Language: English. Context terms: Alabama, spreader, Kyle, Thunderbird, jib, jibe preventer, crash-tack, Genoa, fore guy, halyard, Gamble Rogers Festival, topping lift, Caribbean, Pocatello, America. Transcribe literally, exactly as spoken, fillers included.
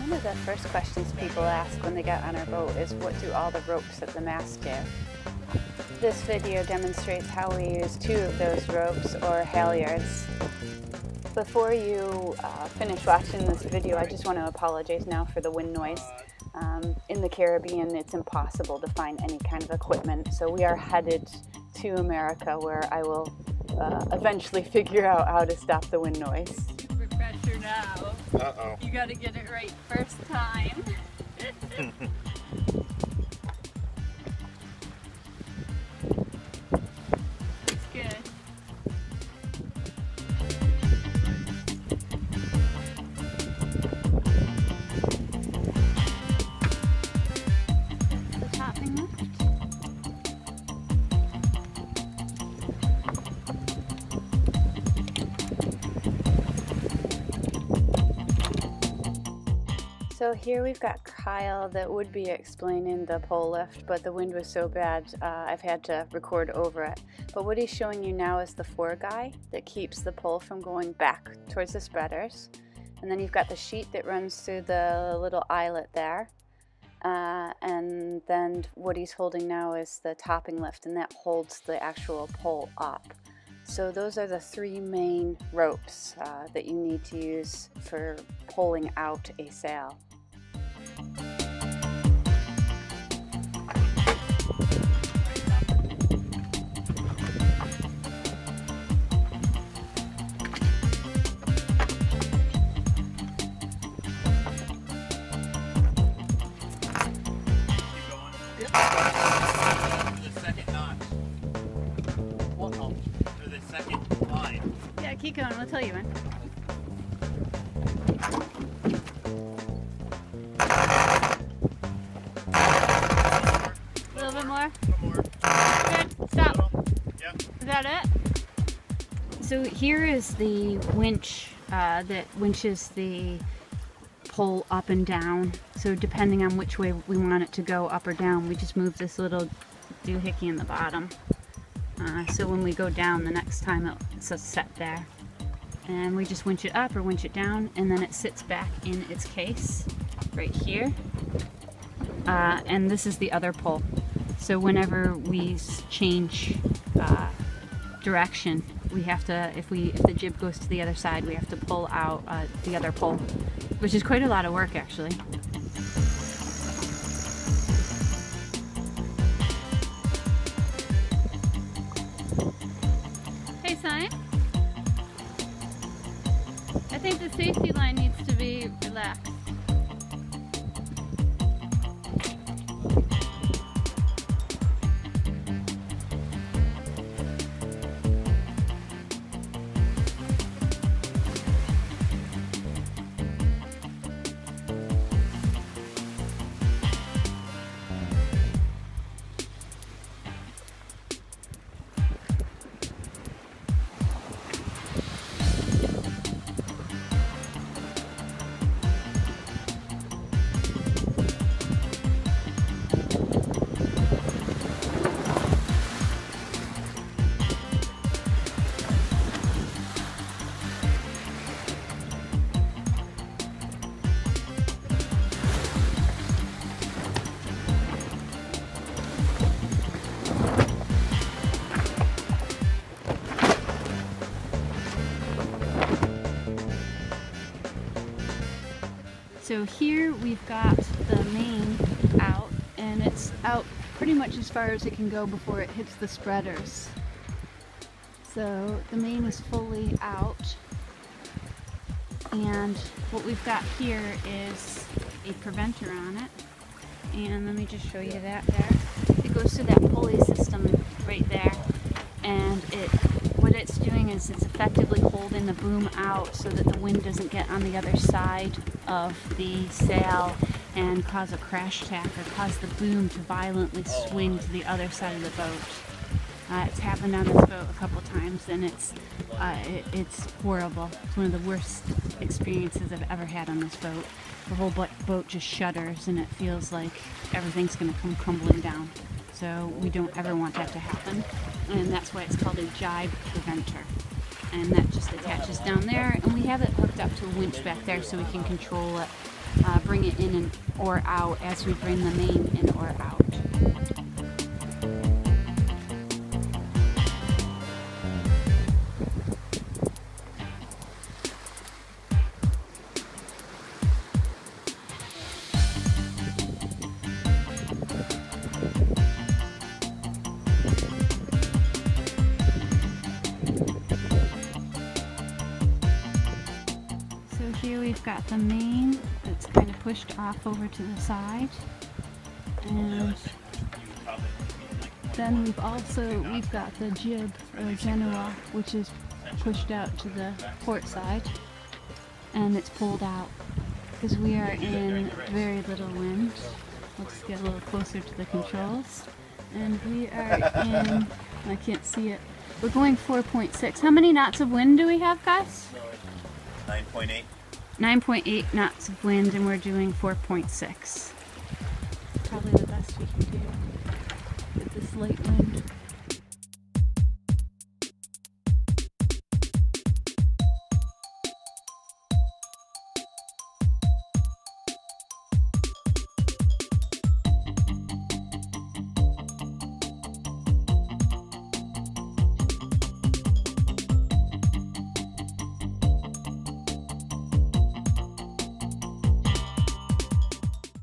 One of the first questions people ask when they get on our boat is, what do all the ropes at the mast do? This video demonstrates how we use two of those ropes, or halyards. Before you uh, finish watching this video, I just want to apologize now for the wind noise. Um, in the Caribbean, it's impossible to find any kind of equipment, so we are headed to America, where I will uh, eventually figure out how to stop the wind noise. Super pressure now. Uh-oh. You gotta get it right first time. So here we've got Kyle that would be explaining the pole lift, but the wind was so bad uh, I've had to record over it. But what he's showing you now is the fore guy that keeps the pole from going back towards the spreaders. And then you've got the sheet that runs through the little eyelet there. Uh, and then what he's holding now is the topping lift, and that holds the actual pole up. So those are the three main ropes uh, that you need to use for pulling out a sail. Keep going, we'll tell you when. A little bit more? Good, stop. Yep. Is that it? So here is the winch uh, that winches the pole up and down. So depending on which way we want it to go, up or down, we just move this little doohickey in the bottom. Uh, so when we go down the next time, it, it's a set there. And we just winch it up or winch it down, and then it sits back in its case right here. Uh, and this is the other pole. So whenever we change uh, direction, we have to, if, we, if the jib goes to the other side, we have to pull out uh, the other pole, which is quite a lot of work actually. I think the safety line needs to be relaxed. So here we've got the main out, and it's out pretty much as far as it can go before it hits the spreaders. So the main is fully out, and what we've got here is a preventer on it. And let me just show you that there. It goes through that pulley system right there, and it what it's doing is it's effectively holding the boom out so that the wind doesn't get on the other side of the sail and cause a crash-tack or cause the boom to violently swing to the other side of the boat. Uh, it's happened on this boat a couple times, and it's uh, it, it's horrible. It's one of the worst experiences I've ever had on this boat. The whole boat just shudders, and it feels like everything's going to come crumbling down. So we don't ever want that to happen, and that's why it's called a jibe preventer. And that just attaches down there, and we have it hooked up to a winch back there so we can control it uh, bring it in and or out as we bring the main in or out. We've got the main that's kind of pushed off over to the side, and then we've also we've got the jib or Genoa, which is pushed out to the port side, and it's pulled out because we are in very little wind. Let's get a little closer to the controls, and we are in. I can't see it. We're going four point six. How many knots of wind do we have, guys? nine point eight. nine point eight knots of wind, and we're doing four point six. Probably the best we can do with this light wind.